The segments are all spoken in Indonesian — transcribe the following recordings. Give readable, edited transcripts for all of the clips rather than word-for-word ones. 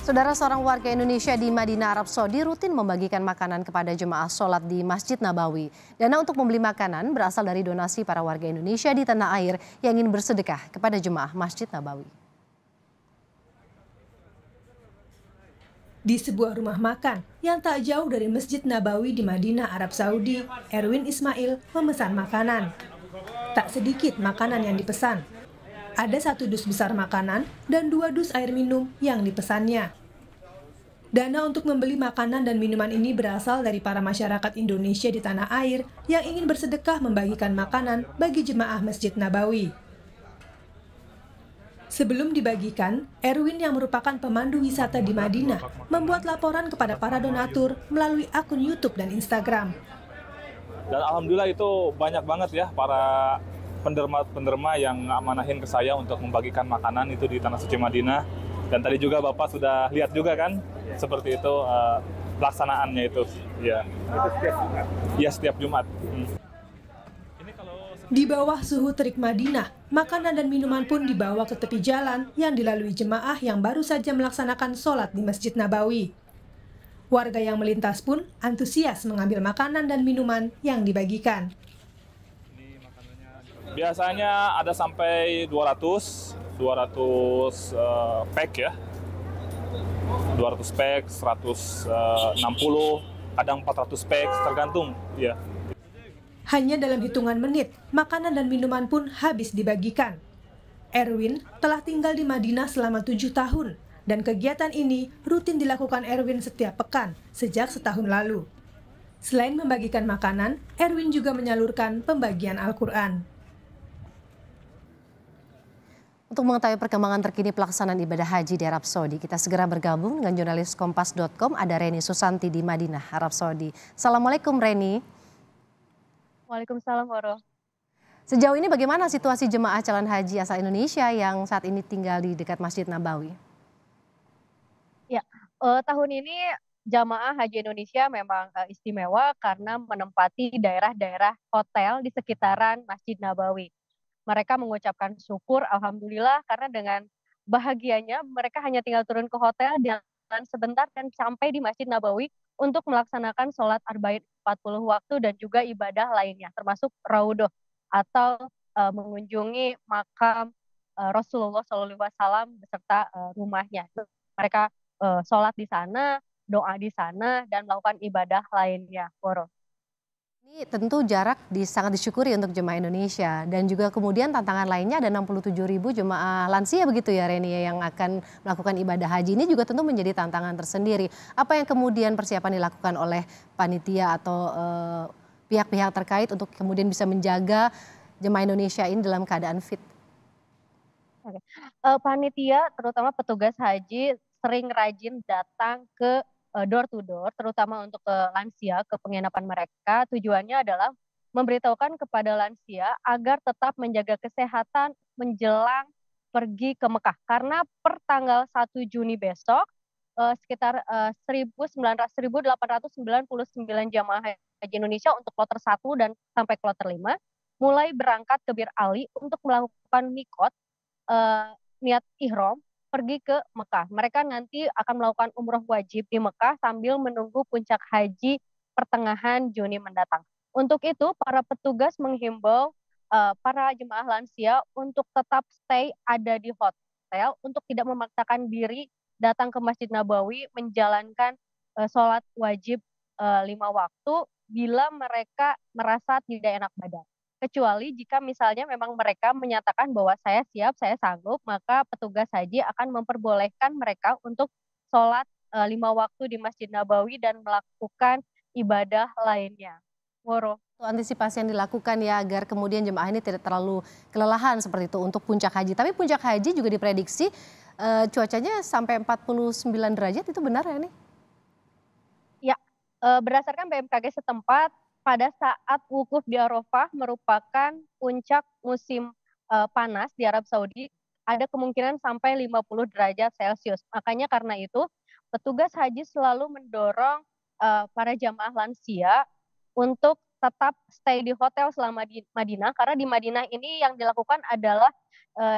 Saudara, seorang warga Indonesia di Madinah, Arab Saudi rutin membagikan makanan kepada jemaah sholat di Masjid Nabawi. Dana untuk membeli makanan berasal dari donasi para warga Indonesia di tanah air yang ingin bersedekah kepada jemaah Masjid Nabawi. Di sebuah rumah makan yang tak jauh dari Masjid Nabawi di Madinah, Arab Saudi, Erwin Ismail memesan makanan. Tak sedikit makanan yang dipesan. Ada 1 dus besar makanan dan 2 dus air minum yang dipesannya. Dana untuk membeli makanan dan minuman ini berasal dari para masyarakat Indonesia di tanah air yang ingin bersedekah membagikan makanan bagi jemaah Masjid Nabawi. Sebelum dibagikan, Erwin yang merupakan pemandu wisata di Madinah membuat laporan kepada para donatur melalui akun YouTube dan Instagram. Dan alhamdulillah itu banyak banget ya para penderma-penderma yang amanahin ke saya untuk membagikan makanan itu di Tanah Suci Madinah. Dan tadi juga Bapak sudah lihat juga kan, seperti itu pelaksanaannya itu. Ya, ya setiap Jumat. Di bawah suhu terik Madinah, makanan dan minuman pun dibawa ke tepi jalan yang dilalui jemaah yang baru saja melaksanakan sholat di Masjid Nabawi. Warga yang melintas pun antusias mengambil makanan dan minuman yang dibagikan. Biasanya ada sampai 200 pack ya, 200 pack, 160, kadang 400 pack, tergantung ya. Hanya dalam hitungan menit, makanan dan minuman pun habis dibagikan. Erwin telah tinggal di Madinah selama 7 tahun, dan kegiatan ini rutin dilakukan Erwin setiap pekan sejak setahun lalu. Selain membagikan makanan, Erwin juga menyalurkan pembagian Al-Quran. Untuk mengetahui perkembangan terkini pelaksanaan ibadah haji di Arab Saudi, kita segera bergabung dengan jurnalis Kompas.com, ada Reni Susanti di Madinah, Arab Saudi. Assalamualaikum Reni. Waalaikumsalam Waro. Sejauh ini bagaimana situasi jemaah calon haji asal Indonesia yang saat ini tinggal di dekat Masjid Nabawi? Ya, tahun ini jamaah haji Indonesia memang istimewa karena menempati daerah-daerah hotel di sekitaran Masjid Nabawi. Mereka mengucapkan syukur, alhamdulillah, karena dengan bahagianya mereka hanya tinggal turun ke hotel, jalan sebentar dan sampai di Masjid Nabawi untuk melaksanakan sholat arba'in 40 waktu dan juga ibadah lainnya, termasuk raudhah atau mengunjungi makam Rasulullah SAW beserta rumahnya. Mereka sholat di sana, doa di sana, dan melakukan ibadah lainnya. Ini tentu jarak sangat disyukuri untuk jemaah Indonesia, dan juga kemudian tantangan lainnya ada 67.000 jemaah lansia begitu ya Reni yang akan melakukan ibadah haji. Ini juga tentu menjadi tantangan tersendiri. Apa yang kemudian persiapan dilakukan oleh panitia atau pihak-pihak terkait untuk kemudian bisa menjaga jemaah Indonesia ini dalam keadaan fit? Oke. Panitia terutama petugas haji sering rajin datang ke door to door, terutama untuk ke lansia, ke penginapan mereka. Tujuannya adalah memberitahukan kepada lansia agar tetap menjaga kesehatan menjelang pergi ke Mekah. Karena per tanggal 1 Juni besok, sekitar 1.899 jamaah haji Indonesia untuk kloter 1 dan sampai kloter 5, mulai berangkat ke Bir Ali untuk melakukan mikot, niat ihram, pergi ke Mekah. Mereka nanti akan melakukan umroh wajib di Mekah sambil menunggu puncak haji pertengahan Juni mendatang. Untuk itu, para petugas menghimbau para jemaah lansia untuk tetap stay ada di hotel, untuk tidak memaksakan diri datang ke Masjid Nabawi menjalankan sholat wajib 5 waktu bila mereka merasa tidak enak badan. Kecuali jika misalnya memang mereka menyatakan bahwa saya siap, saya sanggup, maka petugas haji akan memperbolehkan mereka untuk sholat 5 waktu di Masjid Nabawi dan melakukan ibadah lainnya. Woro. Antisipasi yang dilakukan ya agar kemudian jemaah ini tidak terlalu kelelahan seperti itu untuk puncak haji. Tapi puncak haji juga diprediksi cuacanya sampai 49 derajat, itu benar ya nih? Ya, berdasarkan BMKG setempat, pada saat wukuf di Arafah merupakan puncak musim panas di Arab Saudi, ada kemungkinan sampai 50 derajat Celcius. Makanya karena itu, petugas haji selalu mendorong para jamaah lansia untuk tetap stay di hotel selama di Madinah, karena di Madinah ini yang dilakukan adalah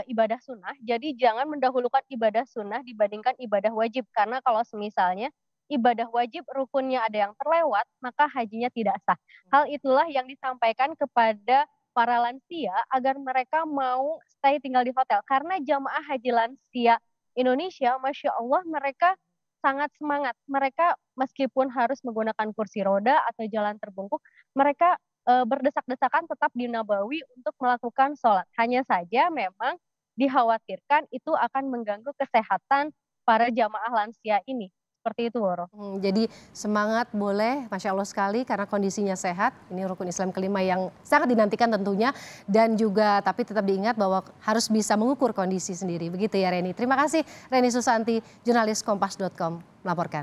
ibadah sunnah. Jadi jangan mendahulukan ibadah sunnah dibandingkan ibadah wajib. Karena kalau misalnya ibadah wajib rukunnya ada yang terlewat, maka hajinya tidak sah. Hal itulah yang disampaikan kepada para lansia agar mereka mau stay tinggal di hotel. Karena jamaah haji lansia Indonesia, Masya Allah, mereka sangat semangat. Mereka meskipun harus menggunakan kursi roda atau jalan terbungkuk, mereka berdesak-desakan tetap di Nabawi untuk melakukan sholat. Hanya saja memang dikhawatirkan itu akan mengganggu kesehatan para jamaah lansia ini. Seperti itu, Woro. Jadi semangat boleh, Masya Allah sekali, karena kondisinya sehat. Ini rukun Islam kelima yang sangat dinantikan tentunya. Dan juga tapi tetap diingat bahwa harus bisa mengukur kondisi sendiri. Begitu ya, Reni. Terima kasih, Reni Susanti, jurnalis Kompas.com melaporkan.